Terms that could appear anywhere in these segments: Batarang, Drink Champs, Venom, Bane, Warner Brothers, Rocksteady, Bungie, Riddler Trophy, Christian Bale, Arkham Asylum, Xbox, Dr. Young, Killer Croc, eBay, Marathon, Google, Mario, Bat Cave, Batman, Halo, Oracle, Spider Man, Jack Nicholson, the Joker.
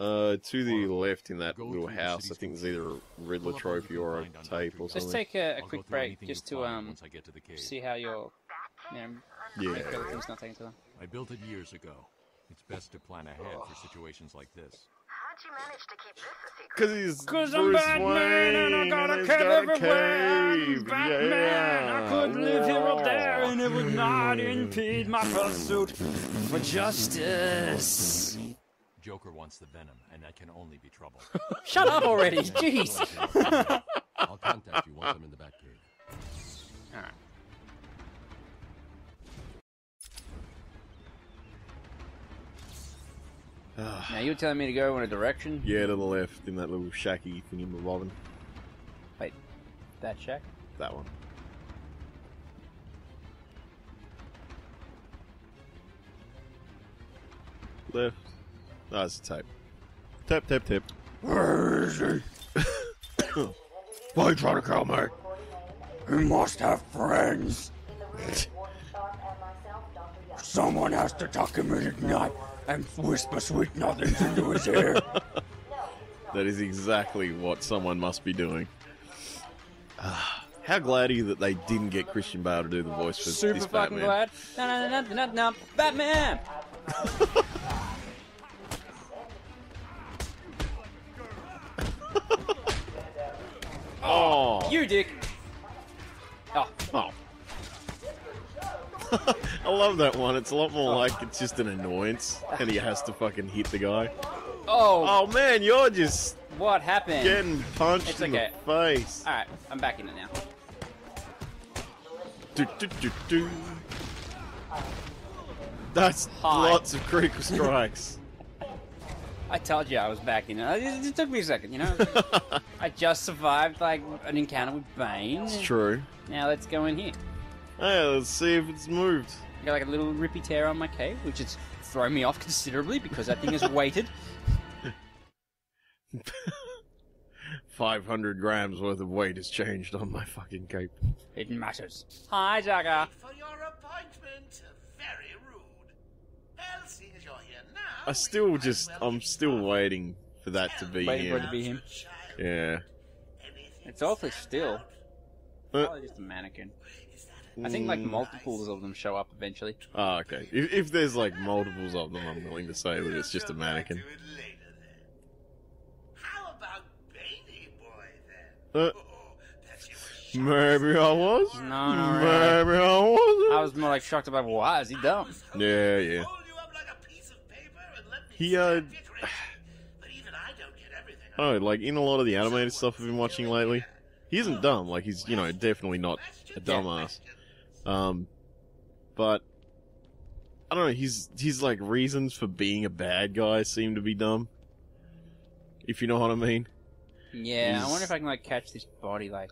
To the left in that little house, I think there's either a Riddler Trophy or a tape or something. Let's take a quick break just to see how your everything's not taking too long. I built it years ago. It's best to plan ahead for situations like this. How'd you manage to keep this a secret? Because I'm Batman and I got a cave everywhere. I'm Batman. Yeah. I could live here or there, and it would not impede my pursuit for justice. Joker wants the venom, and that can only be trouble. Shut up already, jeez! I'll contact you once I'm in the Batcave. Alright. Now, you're telling me to go in a direction? Yeah, to the left, in that little shacky thingy in the bobbin. Wait, that shack? That one. Left. No, it's a tape. Tap, tap, tap. Where is he? Why are you trying to kill me? He must have friends. Someone has to talk him in at night and whisper sweet nothings into his ear. That is exactly what someone must be doing. How glad are you that they didn't get Christian Bale to do the voice for this Batman? Super fucking glad. No, Batman! Oh, you dick! Oh, oh! I love that one. It's a lot more like it's just an annoyance, and he has to fucking hit the guy. Oh! Oh man, you're just what happened? Getting punched in the face. All right, I'm back in it now. That's lots of critical strikes. I told you I was back in it. It took me a second, you know? I just survived, like, an encounter with Bane. It's true. Now let's go in here. Hey, let's see if it's moved. I got, like, a little rippy tear on my cave, which is throwing me off considerably because that thing is weighted. 500 grams worth of weight has changed on my fucking cape. It matters. Hi, Jagger. For your appointment. Very rude. Well, seeing as you're here now... I'm still waiting for that to be him. Waiting for it to be him? Yeah. It's awfully still. Probably just a mannequin. I think, like, multiples of them show up eventually. Oh, okay. If there's, like, multiples of them, I'm willing to say that it's just a mannequin. How about Baby Boy, then? Maybe I was? No, no, maybe I wasn't. I was more, like, shocked about, why is he dumb? Yeah, yeah. He, oh, like in a lot of the animated stuff I've been watching lately, he isn't dumb. Like, he's, you know, definitely not a dumbass. But I don't know. His like reasons for being a bad guy seem to be dumb. If you know what I mean. Yeah, I wonder if I can like catch this body. Like,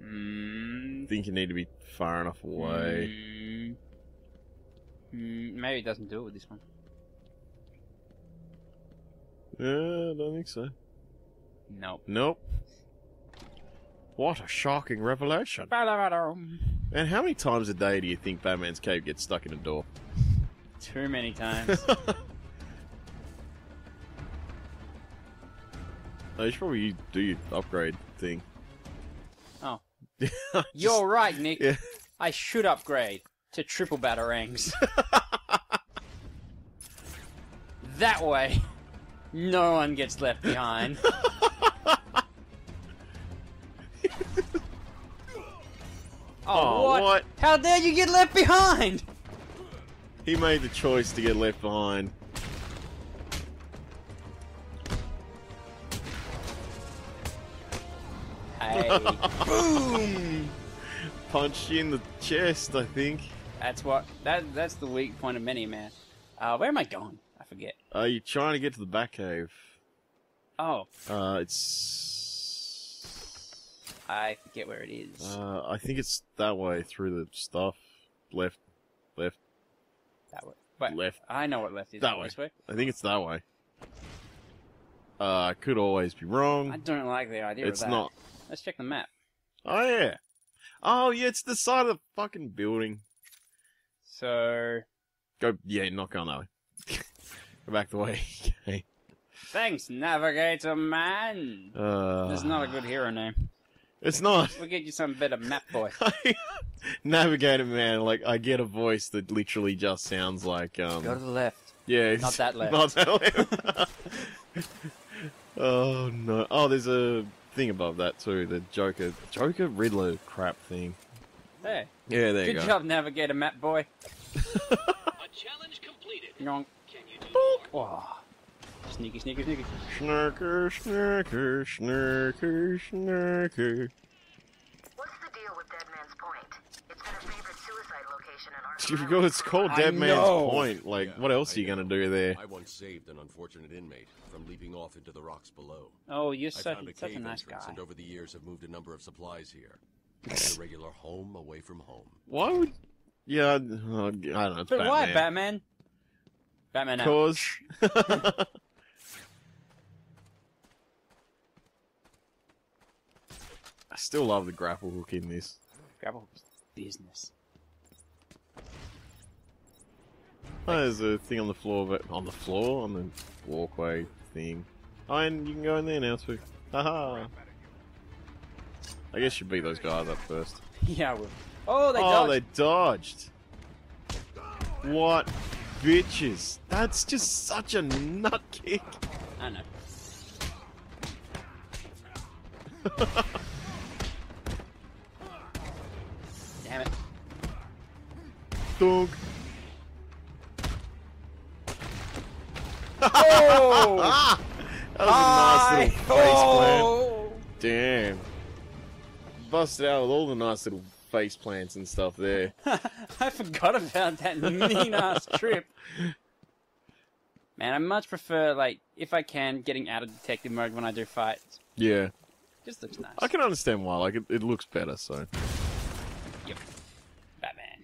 think you need to be far enough away. Maybe it doesn't do it with this one. Yeah, I don't think so. Nope. Nope. What a shocking revelation. And how many times a day do you think Batman's cape gets stuck in a door? Too many times. You should probably do your upgrade thing. Oh. You're right, Nick. Yeah. I should upgrade. To triple batarangs. That way, no one gets left behind. Oh, what? How dare you get left behind? He made the choice to get left behind. Hey. Boom! Punched you in the chest, I think. That's what. That's the weak point of many, man. Where am I going? I forget. You're trying to get to the Batcave. Oh. It's. I forget where it is. I think it's that way through the stuff. Left, left. That way. But left. I know what left is. That way. This way. I think it's that way. I could always be wrong. I don't like the idea of that. It's not. Let's check the map. Oh yeah. Oh yeah, it's the side of the fucking building. So... Go... Yeah, not going that way. Go back the way. Okay. Thanks, Navigator Man. That's not a good hero name. It's not. We'll get you some better, map boy. Navigator Man, like, I get a voice that literally just sounds like, Go to the left. Yeah. It's not that left. Not that left. Oh, no. Oh, there's a thing above that, too. The Joker. Joker Riddler crap thing. Hey. Yeah, there you go. Good job, Navigator Map Boy. A challenge completed. Yonk. Can you do oh. Sneaky, sneaky, sneaky. Snurker, snurker, snurker, snurker. What's the deal with Dead Man's Point? It's been a favorite suicide location in our community. It's called Dead Man's Point. Like, yeah, what else are you going to do there? I once saved an unfortunate inmate from leaping off into the rocks below. Oh, you're such a nice guy. And over the years, I've moved a number of supplies here. It's a regular home away from home. Why would... Yeah, I don't know. It's but Batman. Why, Batman? Batman out. Cause... I still love the grapple hook in this. Grapple hook's business. Oh, there's a thing on the floor, but on the floor? On the walkway thing. Oh, and you can go in there now, too. Haha. I guess you beat those guys up first. Yeah, I will. Oh, they dodged! Oh, they dodged! What bitches! That's just such a nut kick! I know. Damn it. Dog. Oh! That was a nice little face plant. Damn. Busted out with all the nice little face plants and stuff there. I forgot about that mean ass trip. Man, I much prefer, like, if I can, getting out of detective mode when I do fights. Yeah. Just looks nice. I can understand why. Like, it looks better, so... Yep. Batman.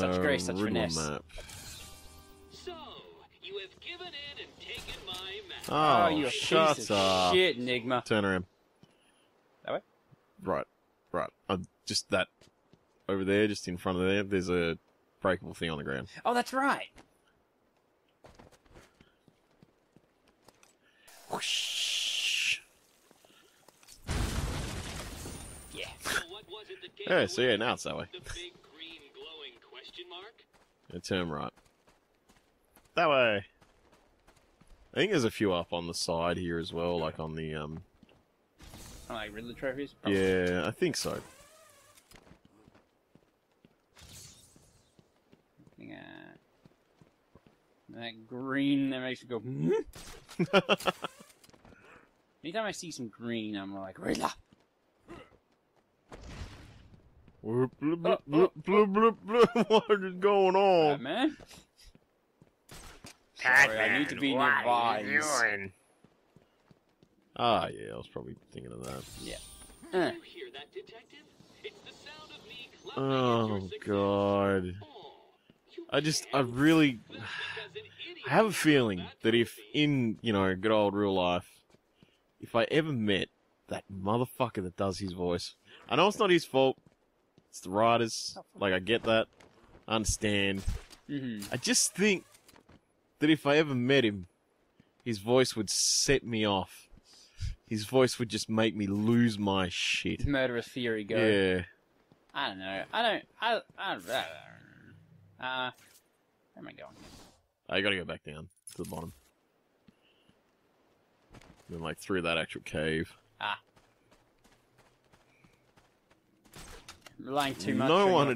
Such grace, such finesse. Map. So, you have given in and taken my map. Oh, you shut piece up. Of shit, Enigma. Turn around. That way? Right. Right. Just that. Over there, just in front of there, there's a breakable thing on the ground. Oh, that's right. Whoosh. Yeah. Yeah, so yeah, now it's that way. The big green glowing question mark? Yeah, turn right. That way. I think there's a few up on the side here as well, like on the, I like Riddler trophies? Probably. Yeah, I think so. That green that makes me go. Anytime I see some green, I'm like Riddler. What is going on, Batman? Sorry, I need to be near vines. Ah, yeah, I was probably thinking of that. Yeah. Did you hear that, detective? It's the sound of me clubbing. Oh, God. I really... I have a feeling that if in, you know, good old real life, if I ever met that motherfucker that does his voice... I know it's not his fault. It's the writers. Like, I get that. I understand. Mm-hmm. I just think that if I ever met him, his voice would set me off. His voice would just make me lose my shit. Murderous theory go. Yeah. I don't know. Where am I going? I gotta go back down to the bottom. Then, like, through that actual cave. Ah. Relying too much. No one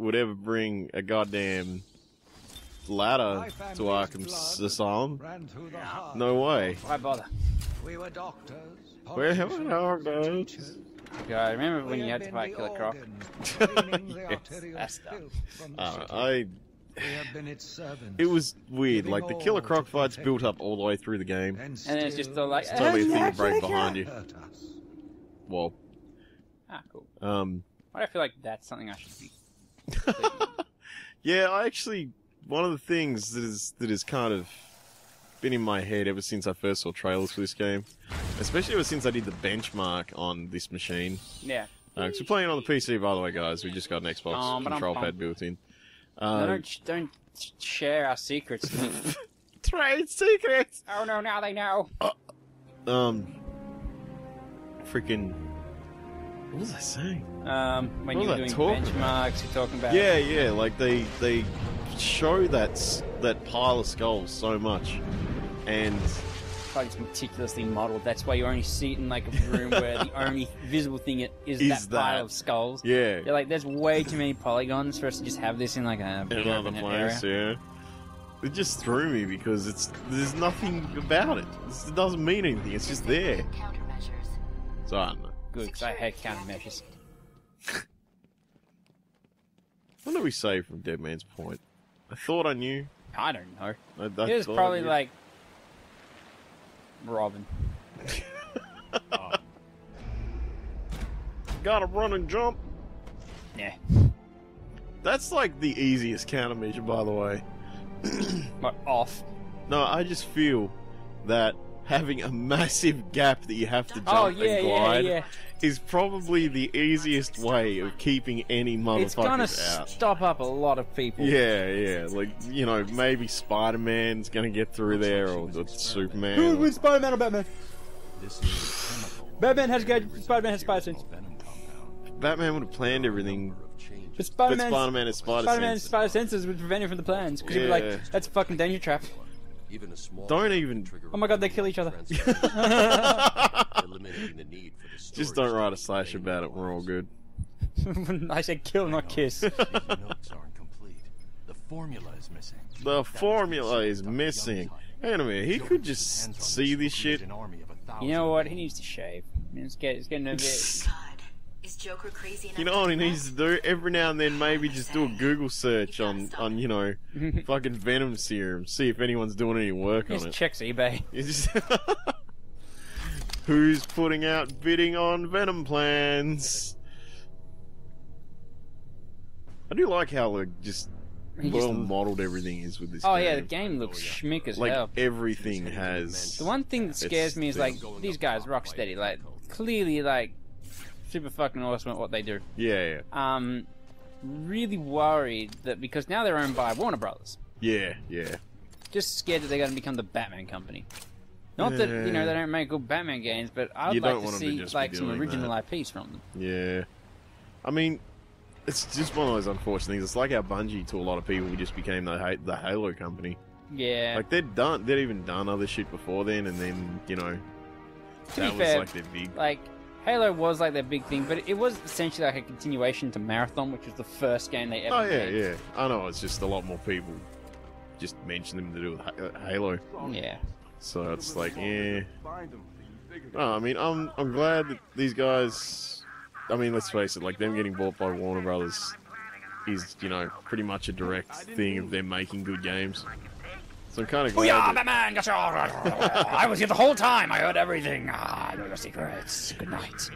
would ever bring a goddamn ladder to Arkham Asylum? No way. Why bother? We were doctors. Where have we doctors? God, remember when you had to fight Killer Croc? Yes, it was weird. Like, the Killer Croc fights built up all the way through the game, and it's just all like, it's totally a thing to break behind you. Well, cool. Why do I feel like that's something I should be? Yeah, I actually. One of the things that is kind of been in my head ever since I first saw trailers for this game, especially ever since I did the benchmark on this machine. Yeah. Because we're playing on the PC, by the way, guys. We just got an Xbox control pad built in. Don't share our secrets. Trade secrets. Oh no! Now they know. Freaking. What was I saying? When you were doing benchmarks, you're talking about. Yeah, yeah. Like they show that pile of skulls so much, and. It's meticulously modeled. That's why you only see it in like a room where the only visible thing is that pile of skulls. Yeah, they're like, there's way too many polygons for us to just have this in like a in another place. Area. Yeah, it just threw me because there's nothing about it. It doesn't mean anything. It's just there. So I don't know. Good, because I hate countermeasures. What did we say from Dead Man's Point? I thought I knew. I don't know. It was probably like. Robin. Oh. Gotta run and jump. Yeah. That's like the easiest countermeasure, by the way. But off. No, I just feel that having a massive gap that you have to jump and glide is probably the easiest way of keeping any motherfuckers it's gonna out. It's going to stop up a lot of people. Yeah, yeah. Like, you know, maybe Spider Man's going to get through there, or Superman. Who would win, Spider Man or Batman? Batman has gadgets, Spider Man has spider sense. Batman would have planned everything. But Spider Man has spider senses would prevent him from the plans. Because he'd be like, that's a fucking danger trap. Even a small don't even trigger. Oh my god, they kill each other. Eliminating the need for the just don't write a slash about it, we're all good. I said kill, not kiss. The formula is missing. The formula is missing. Wait a minute, he could just see this shit. You know what, he needs to shave. It's getting a bit... Is Joker crazy enough? You know what he needs to do? Every now and then, maybe just do a Google search on you know, fucking Venom serum. See if anyone's doing any work on it. Just checks eBay. Who's putting out bidding on Venom plans? I do like how like, just well modelled everything is with this game. Oh yeah, the game looks schmick as hell. Like, everything has... The one thing that scares me is, like, these guys, Rocksteady, like, clearly, like, super fucking awesome at what they do. Yeah, yeah. Really worried that because now they're owned by Warner Brothers. Yeah, yeah. Just scared that they're going to become the Batman company. Not that, you know, they don't make good Batman games, but I'd like to see, like, some original IPs from them. Yeah. I mean, it's just one of those unfortunate things. It's like how Bungie, to a lot of people, we just became the Halo company. Yeah. Like, they'd even done other shit before then, and then, you know, that was, like, their big... Like, Halo was like their big thing, but it was essentially like a continuation to Marathon, which was the first game they ever made. Yeah, yeah. I know, it's just a lot more people just mention them to do with Halo. Yeah. So it's like, yeah. Oh, I mean, I'm glad that these guys, I mean, let's face it, like them getting bought by Warner Brothers is, you know, pretty much a direct thing of them making good games. So I'm kind of glad. Booyah, Batman! Gotcha. I was here the whole time. I heard everything. I know your secrets. Good night.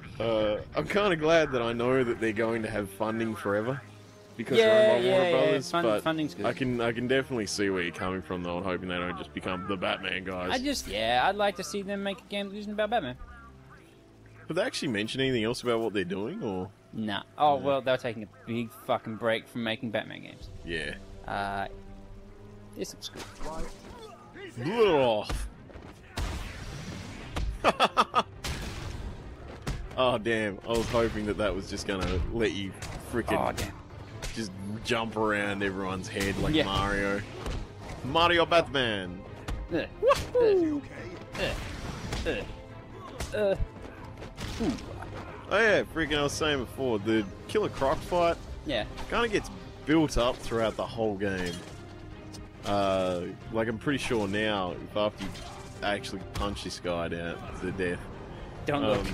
I'm kind of glad that I know that they're going to have funding forever because they're owned by Warner Brothers. But funding's good. I can definitely see where you're coming from though, and hoping they don't just become the Batman guys. I'd like to see them make a game that isn't about Batman. Have they actually mentioned anything else about what they're doing, or? Nah. Oh well, they're taking a big fucking break from making Batman games. Yeah. This looks good. Oh damn! I was hoping that was just gonna let you freaking just jump around everyone's head like Mario. Mario Batman. Woohoo! Oh yeah, freaking! I was saying before the Killer Croc fight. Yeah. Kind of gets built up throughout the whole game. Like I'm pretty sure now, if after you actually punch this guy down to death, don't look.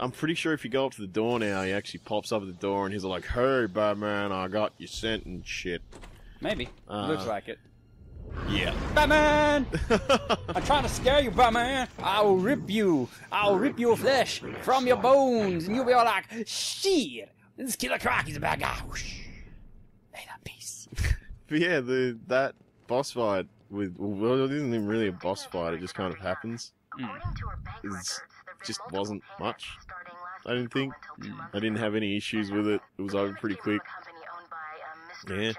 I'm pretty sure if you go up to the door now, he actually pops up at the door and he's like, "Hey, Batman, I got your scent and shit." Maybe looks like it. Yeah, Batman. I'm trying to scare you, Batman. I'll rip you. I'll rip your flesh from your bones, and you'll be all like, "Shit, this Killer Croc is a bad guy." Lay that piece. But yeah, that boss fight with it isn't even really a boss fight; it just kind of happens. It just wasn't much. I didn't think. I didn't have any issues with it. It was over pretty quick. Yeah.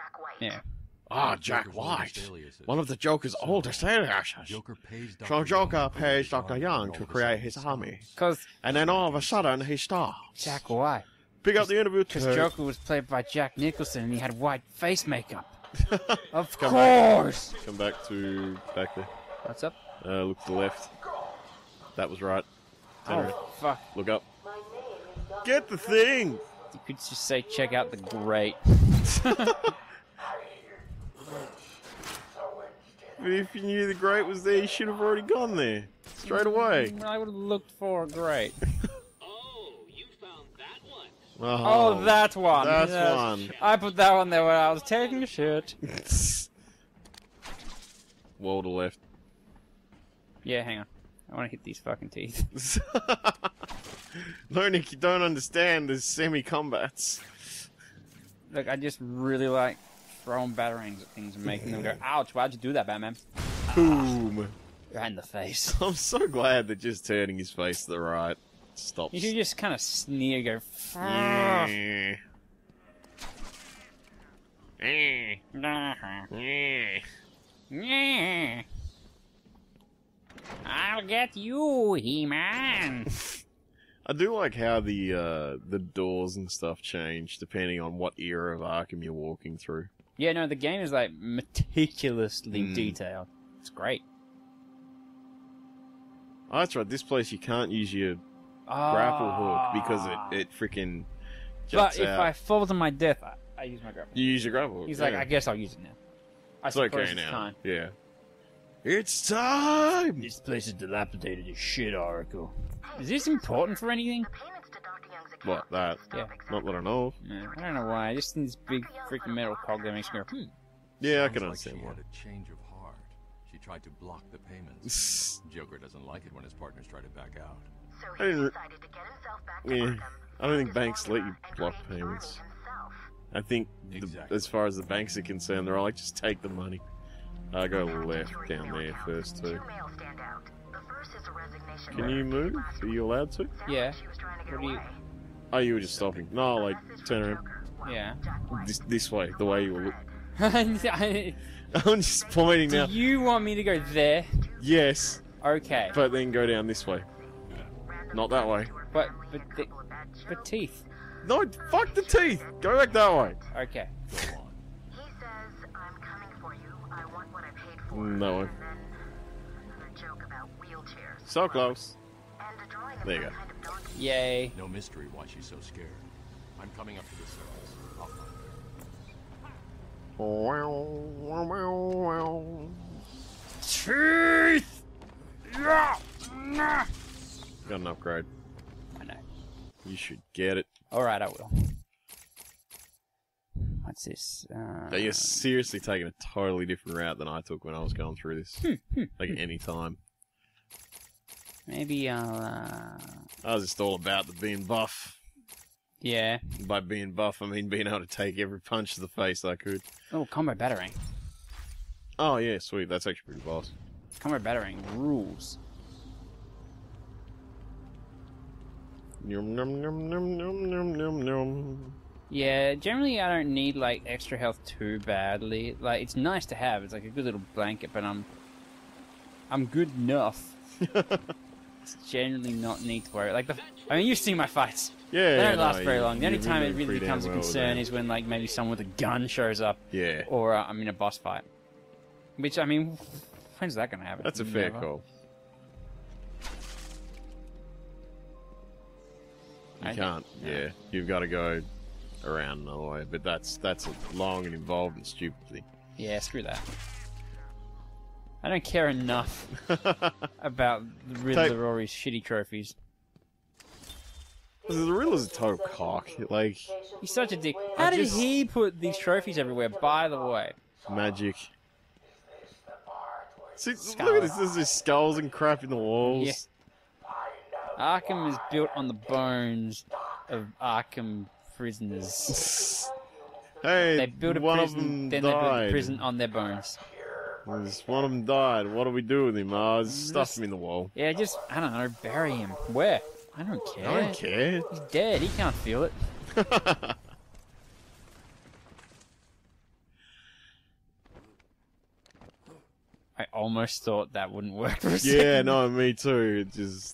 Jack White. One of the Joker's oldest aliases. Joker pays Dr. Young to create his army. And then all of a sudden, he starves. Jack White. Pick up the interview too. Because Joker was played by Jack Nicholson and he had white face makeup. Of course! Come back there. What's up? Look to the left. That was right. Fuck. Look up. Get the thing! You could just say, check out the grate. But if you knew the grate was there, you should have already gone there. Straight away. I would have looked for a grate. Oh, that one! That one! I put that one there when I was taking a shit. Wall to left. Yeah, hang on. I want to hit these fucking teeth. No, Nick, you don't understand the semi-combats. Look, I just really like throwing batarangs at things and making them go, ouch, why'd you do that, Batman? Boom! Right in the face. I'm so glad that just turning his face to the right stops. You should just kind of sneer, go, yeah. I'll get you, He-Man! I do like how the doors and stuff change depending on what era of Arkham you're walking through. Yeah, no, the game is like meticulously detailed. It's great. Oh, that's right. This place you can't use your grapple hook because it freaking jumps out. But if I fall to my death, I use my grapple hook. You use your grapple hook. He's like, I guess I'll use it now. It's okay now. Time. Yeah. It's time! This place is dilapidated as shit, Oracle. Is this important for anything? What, that? Yeah. Not that I know of. No, I don't know why. Just in this big freaking metal cog that makes me go, Yeah, I can understand why. She had a change of heart. She tried to block the payments. Joker doesn't like it when his partners try to back out. So he decided to get himself back to Arkham. I don't think banks let you block payments. I think, as far as the banks are concerned, they're all like, just take the money. I go left down there first too. Can you move? Are you allowed to? Yeah. Oh, you were just stopping. No, like turn around. Yeah. This way, the way you were. I'm just pointing now. Do you want me to go there? Yes. Okay. But then go down this way. Not that way. But teeth. No, fuck the teeth. Go back that way. Okay. No one. So close. There you go. Yay. No mystery why she's so scared. I'm coming up to the surface. I'll find her. Teeth! Got an upgrade. I know. You should get it. Alright, I will. What's this? You're seriously taking a totally different route than I took when I was going through this. Like any time. Maybe I'll, I was just all about the being buff. Yeah. By being buff, I mean being able to take every punch to the face I could. Oh, combo batarang. Oh, yeah, sweet. That's actually pretty boss. Combo batarang rules. Nom nom nom nom nom nom nom nom. Yeah, generally I don't need like extra health too badly. Like it's nice to have. It's like a good little blanket, but I'm good enough. It's generally not need to worry. Like I mean, you've seen my fights. Yeah, they don't last very long. The only time it really becomes a concern is when like maybe someone with a gun shows up. Yeah. Or I'm in a boss fight. Which I mean, when's that gonna happen? That's a fair call. You can't. Yeah, you've got to go around another way, but that's a long and involved and stupid thing. Yeah, screw that. I don't care enough about the Riddler or his shitty trophies. The Riddler's a total cock. Like he's such a dick. How did he put these trophies everywhere? By the way, magic. See, look at this. There's just skulls and crap in the walls. Yeah. Arkham is built on the bones of Arkham prisoners. Hey, they built a prison, then they built a prison on their bones. One of them died. What do we do with him? Stuff him in the wall. Yeah, just, I don't know, bury him. Where? I don't care. I don't care. He's dead. He can't feel it. I almost thought that wouldn't work for a second. Yeah, no, me too. Just...